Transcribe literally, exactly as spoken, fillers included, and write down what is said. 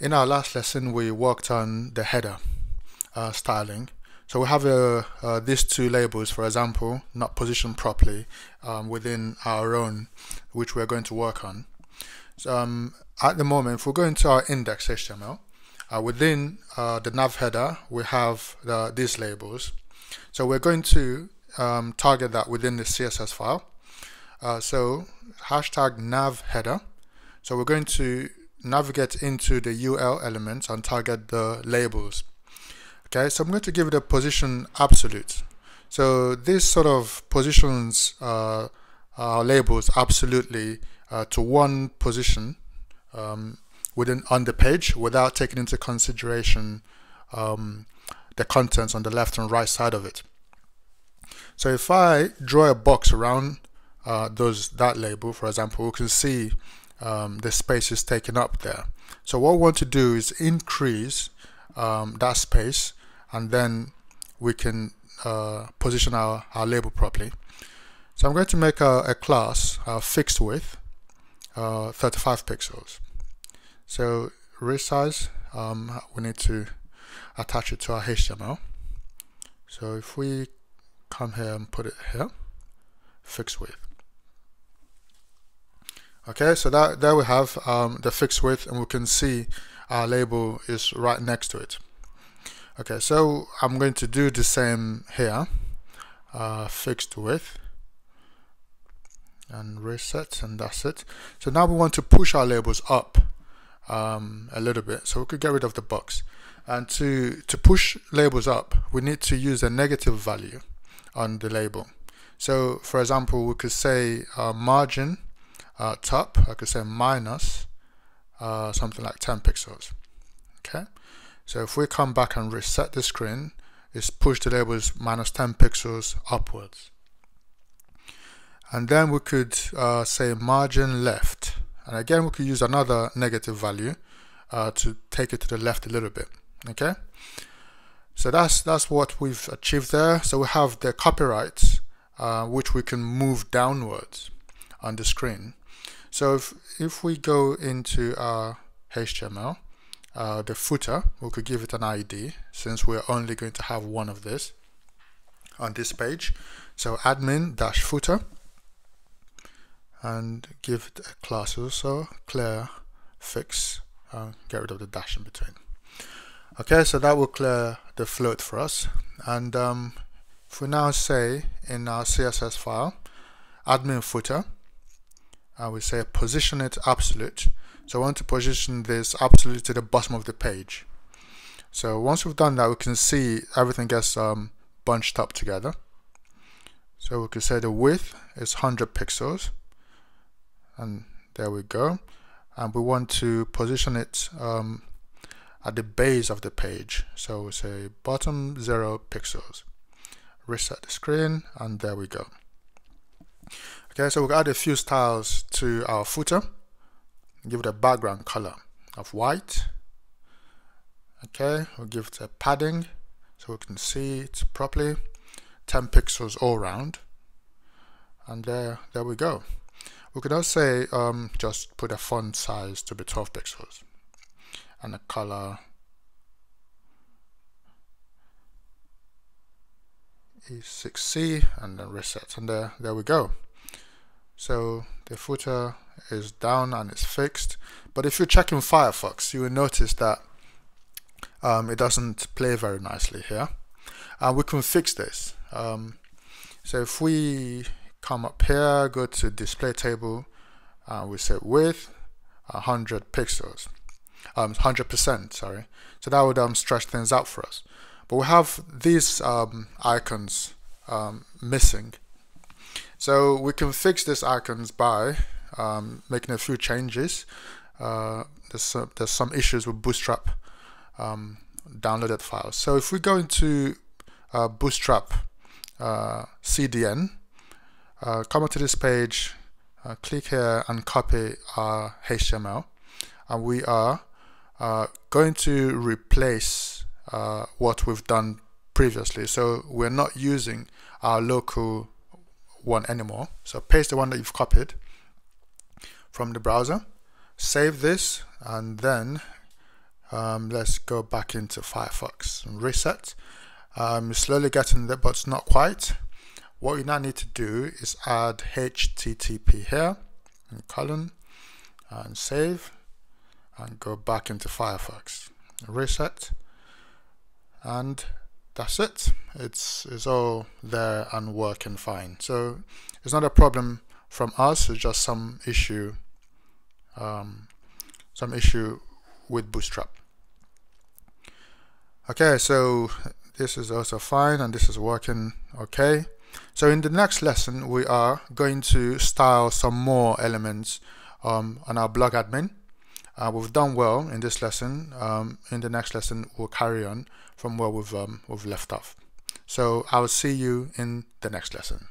In our last lesson, we worked on the header uh, styling. So we have uh, uh, these two labels, for example, not positioned properly um, within our own, which we're going to work on. So, um, at the moment, if we go into our index H T M L, uh, within uh, the nav header, we have the, these labels. So we're going to um, target that within the C S S file. Uh, so hashtag nav header. So we're going to navigate into the U L elements and target the labels. Okay, so I'm going to give it a position absolute. So this sort of positions uh, our labels absolutely uh, to one position um, within on the page without taking into consideration um, the contents on the left and right side of it. So if I draw a box around uh, those that label, for example, we can see Um, the space is taken up there. So what we want to do is increase um, that space, and then we can uh, position our, our label properly. So I'm going to make a, a class uh, fixed width uh, thirty-five pixels. So resize, um, we need to attach it to our H T M L. So if we come here and put it here, fixed width. Okay, so that, there we have um, the fixed width, and we can see our label is right next to it. Okay, so I'm going to do the same here, uh, fixed width, and reset, and that's it. So now we want to push our labels up um, a little bit, so we could get rid of the box. And to, to push labels up, we need to use a negative value on the label. So for example, we could say uh, margin, Uh, top, I could say minus uh, something like ten pixels. Okay, so if we come back and reset the screen, it's push the labels minus ten pixels upwards. And then we could uh, say margin left, and again we could use another negative value uh, to take it to the left a little bit. Okay, so that's that's what we've achieved there. So we have the copyright uh, which we can move downwards on the screen. So if, if we go into our H T M L, uh, the footer, we could give it an I D since we're only going to have one of this on this page. So admin-footer, and give it a class also, clear, fix, uh, get rid of the dash in between. Okay, so that will clear the float for us. And um, if we now say in our C S S file, admin footer, I would say position it absolute. So I want to position this absolute to the bottom of the page. So once we've done that, we can see everything gets um, bunched up together. So we could say the width is one hundred pixels, and there we go. And we want to position it um, at the base of the page. So we say bottom zero pixels. Reset the screen, and there we go. Okay, so we'll add a few styles to our footer, give it a background color of white. Okay, we'll give it a padding so we can see it properly, ten pixels all round, and there, there we go. We could also say um, just put a font size to be twelve pixels and a color E six C, and then reset, and there, there we go. So the footer is down and it's fixed. But if you're checking Firefox, you will notice that um, it doesn't play very nicely here. And we can fix this. Um, so if we come up here, go to display table, and uh, we set width one hundred pixels, um, one hundred percent, sorry. So that would um, stretch things out for us. But we have these um, icons um, missing. So we can fix these icons by um, making a few changes. Uh, there's, uh, there's some issues with Bootstrap um, downloaded files. So if we go into uh, Bootstrap uh, C D N, uh, come onto this page, uh, click here and copy our H T M L. And we are uh, going to replace Uh, what we've done previously. So we're not using our local one anymore. So paste the one that you've copied from the browser, save this, and then Um, let's go back into Firefox and reset. Um, slowly getting there, but not quite. What we now need to do is add H T T P here, and colon, and save, and go back into Firefox, reset, and that's it. It's, it's all there and working fine. So it's not a problem from us, it's just some issue, um, some issue with Bootstrap. Okay, so this is also fine and this is working okay. So in the next lesson, we are going to style some more elements um, on our blog admin. Uh, we've done well in this lesson. Um, in the next lesson, we'll carry on from where we've, um, we've left off. So I'll see you in the next lesson.